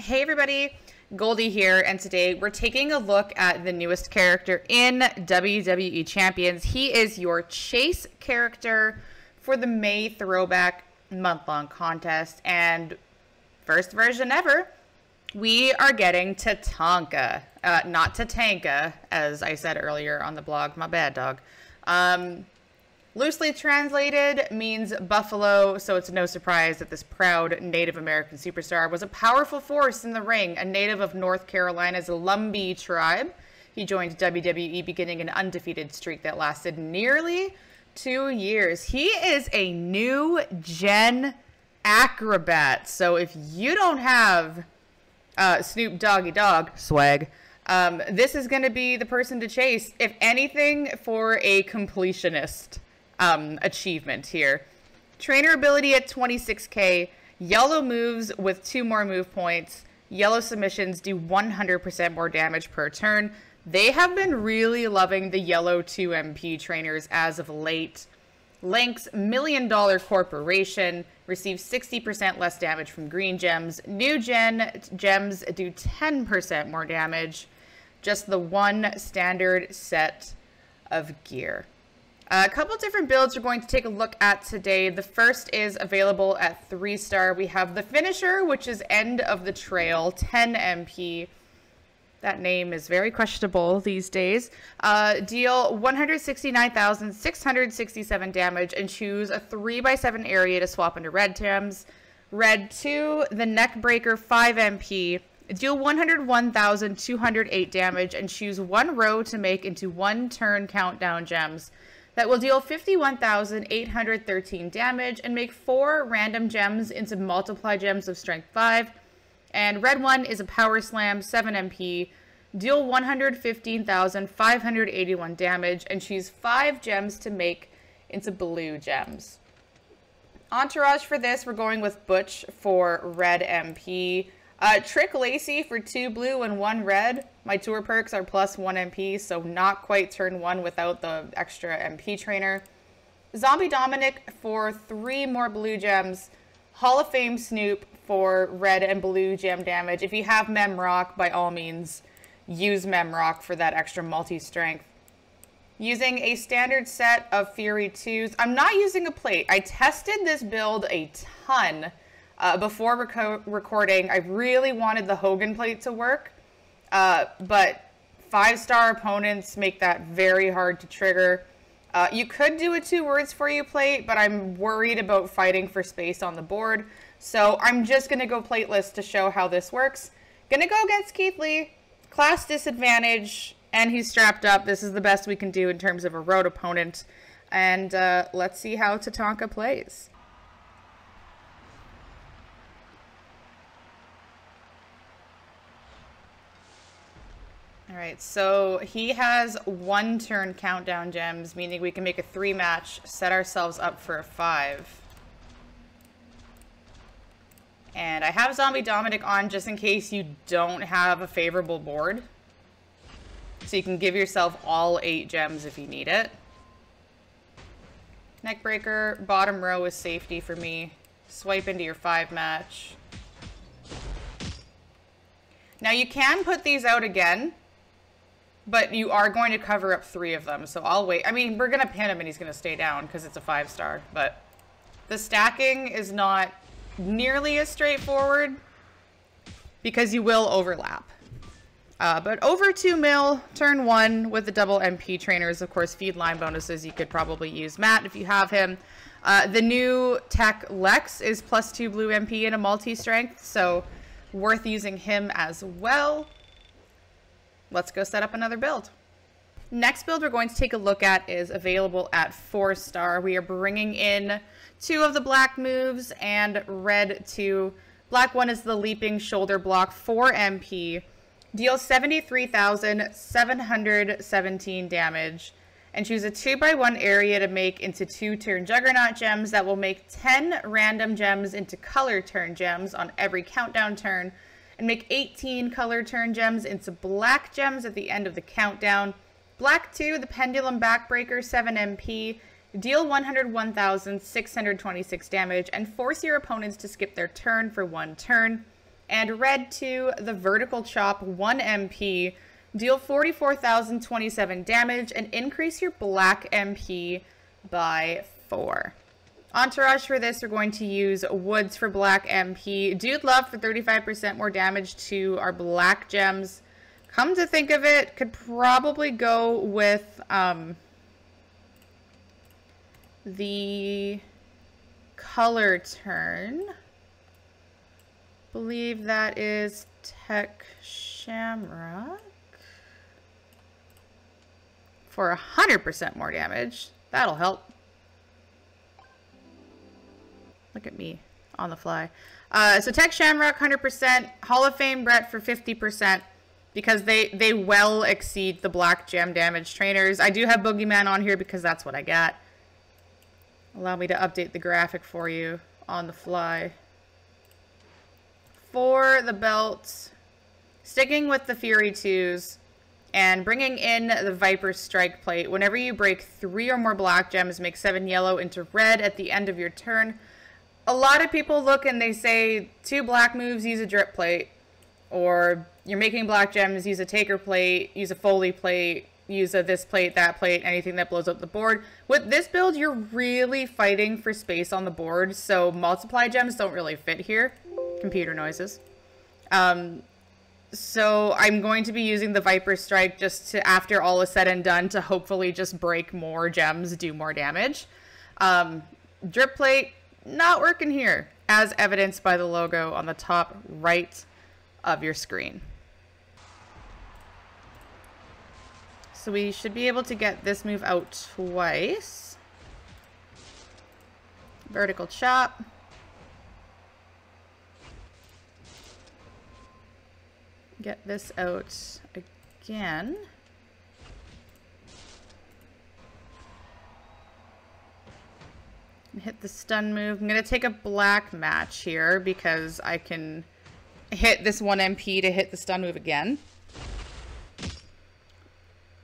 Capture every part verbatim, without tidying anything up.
Hey everybody, Goldie here, and today we're taking a look at the newest character in W W E Champions. He is your Chase character for the May Throwback month-long contest, and first version ever, we are getting Tatanka, uh, not Tatanka, as I said earlier on the blog, my bad dog. Um, loosely translated means buffalo, so it's no surprise that this proud Native American superstar was a powerful force in the ring, a native of North Carolina's Lumbee tribe. He joined W W E beginning an undefeated streak that lasted nearly two years. He is a new gen acrobat, so if you don't have uh, Snoop Doggy Dog swag, um, this is going to be the person to chase, if anything, for a completionist um, achievement here. Trainer ability at twenty-six K, yellow moves with two more move points, yellow submissions do one hundred percent more damage per turn. They have been really loving the yellow two M P trainers as of late. Link's Million Dollar Corporation receives sixty percent less damage from green gems. New gen gems do ten percent more damage. Just the one standard set of gear. A couple different builds we're going to take a look at today. The first is available at three star. We have the finisher, which is End of the Trail, ten M P. That name is very questionable these days. Uh, deal one hundred sixty-nine thousand six hundred sixty-seven damage and choose a three by seven area to swap into red gems. Red two, the Neckbreaker, five M P. Deal one hundred one thousand two hundred eight damage and choose one row to make into one turn countdown gems. That will deal fifty-one thousand eight hundred thirteen damage and make four random gems into multiply gems of strength five. And red one is a power slam, seven M P, deal one hundred fifteen thousand five hundred eighty-one damage, and choose five gems to make into blue gems. Entourage for this, we're going with Butch for red M P. Uh, Trick Lacey for two blue and one red. My tour perks are plus one M P, so not quite turn one without the extra M P trainer. Zombie Dominic for three more blue gems. Hall of Fame Snoop for red and blue gem damage. If you have Mem Rock, by all means, use Mem Rock for that extra multi-strength. Using a standard set of Fury twos. I'm not using a plate. I tested this build a ton uh, before reco recording. I really wanted the Hogan plate to work, uh, but five-star opponents make that very hard to trigger. Uh, you could do a two words for you plate, but I'm worried about fighting for space on the board. So I'm just going to go plateless to show how this works. Going to go against Keith Lee, class disadvantage, and he's strapped up. This is the best we can do in terms of a road opponent. And uh, let's see how Tatanka plays. All right, so he has one turn countdown gems, meaning we can make a three match, set ourselves up for a five. And I have Zombie Dominic on just in case you don't have a favorable board. So you can give yourself all eight gems if you need it. Neckbreaker, bottom row is safety for me. Swipe into your five match. Now you can put these out again, but you are going to cover up three of them, so I'll wait. I mean, we're going to pin him and he's going to stay down because it's a five star, but the stacking is not nearly as straightforward because you will overlap. Uh, but over two mil, turn one with the double M P trainers. Of course, feed line bonuses, you could probably use Matt if you have him. Uh, the new Tech Lex is plus two blue M P and a multi-strength, so worth using him as well. Let's go set up another build. Next build we're going to take a look at is available at four star. We are bringing in two of the black moves and red two. Black one is the leaping shoulder block, four M P. Deal seventy-three thousand seven hundred seventeen damage and choose a two by one area to make into two turn juggernaut gems that will make ten random gems into color turn gems on every countdown turn and make eighteen color turn gems into black gems at the end of the countdown. Black two, the Pendulum Backbreaker, seven M P. Deal one hundred one thousand six hundred twenty-six damage and force your opponents to skip their turn for one turn. And red two, the Vertical Chop, one M P. Deal forty-four thousand twenty-seven damage and increase your black M P by four. Entourage for this, we're going to use Woods for black M P. Dude Love for thirty-five percent more damage to our black gems. Come to think of it, could probably go with um, the color turn. Believe that is Tech Shamrock. For one hundred percent more damage. That'll help. Look at me on the fly. Uh, so Tech Shamrock one hundred percent, Hall of Fame Brett for fifty percent because they, they well exceed the black gem damage trainers. I do have Boogeyman on here because that's what I got. Allow me to update the graphic for you on the fly. For the belt, sticking with the Fury twos and bringing in the Viper Strike plate. Whenever you break three or more black gems, make seven yellow into red at the end of your turn. A lot of people look and they say, two black moves, use a drip plate. Or, you're making black gems, use a taker plate, use a Foley plate, use a this plate, that plate, anything that blows up the board. With this build, you're really fighting for space on the board, so multiply gems don't really fit here. Computer noises. Um, so, I'm going to be using the Viper Strike just to, after all is said and done, to hopefully just break more gems, do more damage. Um, drip plate, not working here, as evidenced by the logo on the top right of your screen. So we should be able to get this move out twice. Vertical chop. Get this out again. Hit the stun move. I'm going to take a black match here because I can hit this one M P to hit the stun move again.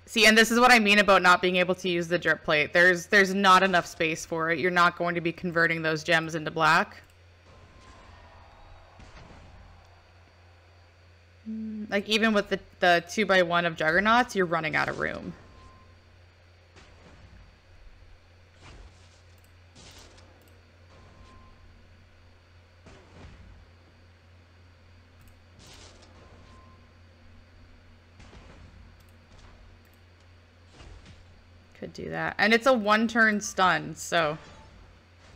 See, and this is what I mean about not being able to use the drip plate. There's there's not enough space for it. You're not going to be converting those gems into black. Like, even with the, the two by one of Juggernauts, you're running out of room. Do that, and it's a one-turn stun, so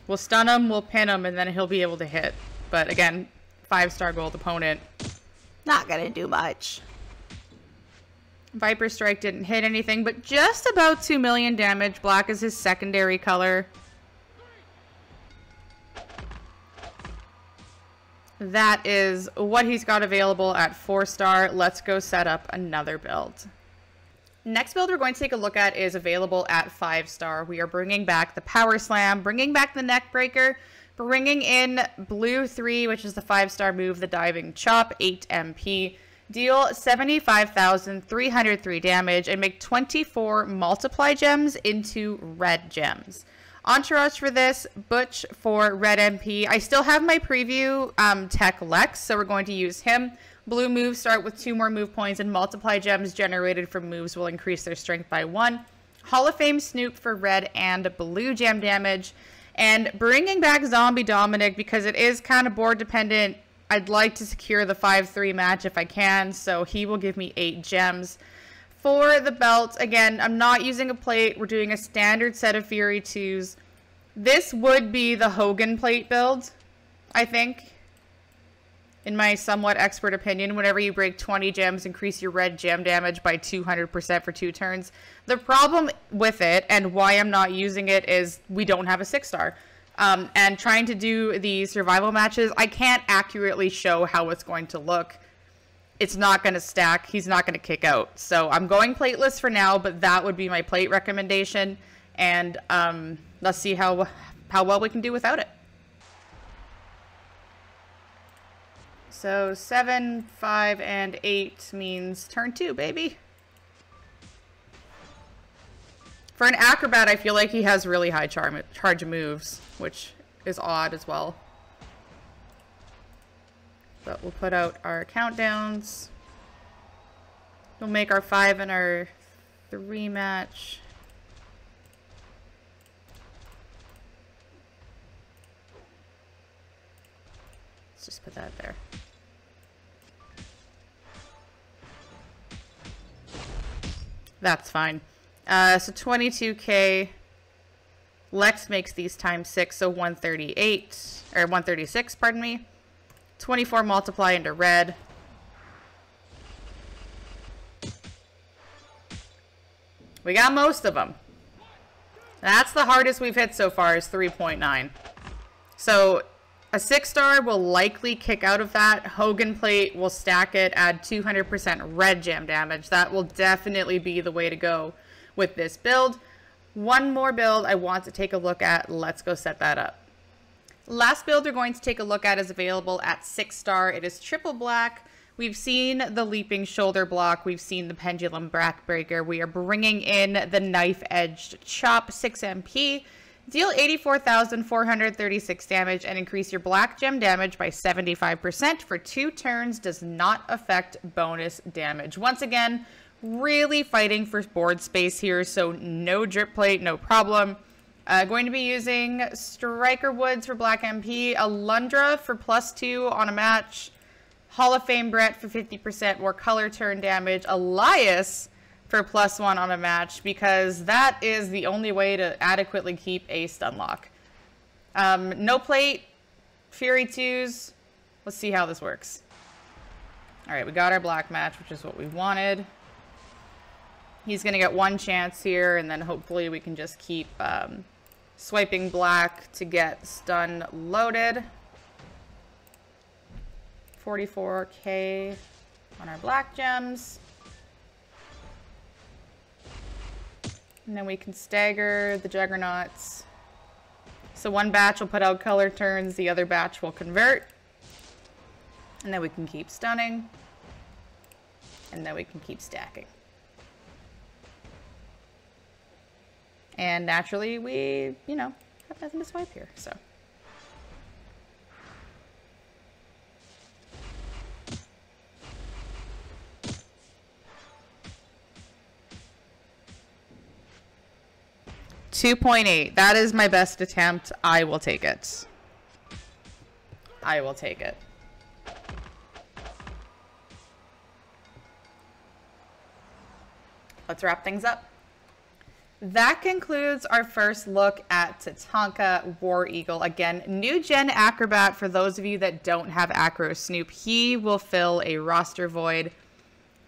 we'll stun him, we'll pin him, and then he'll be able to hit. But again, five-star gold opponent, not gonna do much. Viper Strike didn't hit anything, but just about two million damage. Black is his secondary color. That is what he's got available at four-star. Let's go set up another build. Next build we're going to take a look at is available at five star. We are bringing back the Power Slam, bringing back the Neck Breaker, bringing in Blue three, which is the five star move, the Diving Chop, eight M P. Deal seventy-five thousand three hundred three damage and make twenty-four multiply gems into red gems. Entourage for this, Butch for red M P. I still have my preview um, Tech Lex, so we're going to use him. Blue moves start with two more move points, and multiply gems generated from moves will increase their strength by one. Hall of Fame Snoop for red and blue gem damage. And bringing back Zombie Dominic because it is kind of board dependent. I'd like to secure the five three match if I can, so he will give me eight gems. For the belt, again, I'm not using a plate. We're doing a standard set of Fury twos. This would be the Hogan plate build, I think. In my somewhat expert opinion, whenever you break twenty gems, increase your red gem damage by two hundred percent for two turns. The problem with it, and why I'm not using it, is we don't have a six star. Um, and trying to do the survival matches, I can't accurately show how it's going to look. It's not going to stack. He's not going to kick out. So I'm going plateless for now, but that would be my plate recommendation. And um, let's see how, how well we can do without it. So seven, five, and eight means turn two, baby. For an acrobat, I feel like he has really high charm charge moves, which is odd as well. But we'll put out our countdowns. We'll make our five and our three match. Let's just put that there. That's fine. Uh, so twenty-two K. Lex makes these times six, so one thirty-eight, or one thirty-six, pardon me. twenty-four multiply into red. We got most of them. That's the hardest we've hit so far, is three point nine. So a six star will likely kick out of that. Hogan plate will stack it, add two hundred percent red jam damage. That will definitely be the way to go with this build. One more build I want to take a look at. Let's go set that up. Last build we're going to take a look at is available at six star. It is triple black. We've seen the leaping shoulder block. We've seen the pendulum back breaker. We are bringing in the knife edged chop, six M P. Deal eighty-four thousand four hundred thirty-six damage and increase your black gem damage by seventy-five percent for two turns. Does not affect bonus damage. Once again, really fighting for board space here. So no drip plate, no problem. Uh, going to be using Striker Woods for black M P, Alundra for plus two on a match, Hall of Fame Brett for fifty percent more color turn damage, Elias for plus one on a match, because that is the only way to adequately keep a stun lock. Um, no plate, Fury twos. Let's see how this works. All right, we got our black match, which is what we wanted. He's going to get one chance here, and then hopefully we can just keep... Um, swiping black to get stun loaded. forty-four K on our black gems. And then we can stagger the juggernauts. So one batch will put out color turns, the other batch will convert. And then we can keep stunning. And then we can keep stacking. And naturally, we, you know, have nothing to swipe here, so. two point eight, that is my best attempt. I will take it. I will take it. Let's wrap things up. That concludes our first look at Tatanka War Eagle. Again, new gen acrobat for those of you that don't have Acro Snoop. He will fill a roster void.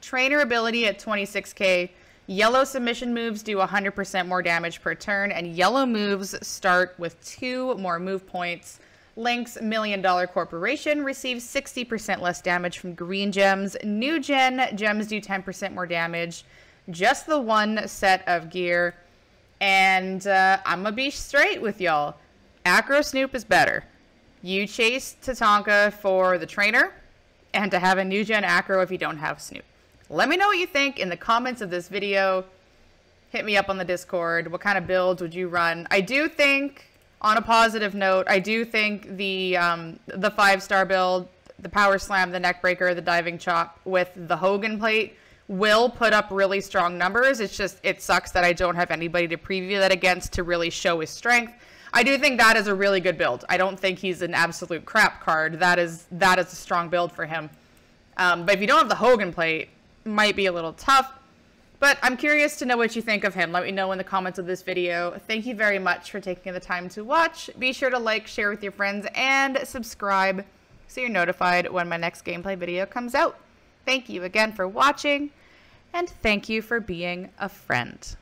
Trainer ability at twenty-six K. Yellow submission moves do one hundred percent more damage per turn, and yellow moves start with two more move points. Link's Million Dollar Corporation receives sixty percent less damage from green gems. New gen gems do ten percent more damage. Just the one set of gear, and uh, I'm gonna be straight with y'all. Acro Snoop is better. You chase Tatanka for the trainer and to have a new gen Acro if you don't have Snoop. Let me know what you think in the comments of this video. Hit me up on the Discord. What kind of builds would you run? I do think, on a positive note, I do think the um, the five star build, the power slam, the neck breaker, the diving chop with the Hogan plate will put up really strong numbers. It's just, it sucks that I don't have anybody to preview that against to really show his strength. I do think that is a really good build. I don't think he's an absolute crap card. That is that is a strong build for him. Um, but if you don't have the Hogan plate, might be a little tough. But I'm curious to know what you think of him. Let me know in the comments of this video. Thank you very much for taking the time to watch. Be sure to like, share with your friends, and subscribe so you're notified when my next gameplay video comes out. Thank you again for watching. And thank you for being a friend.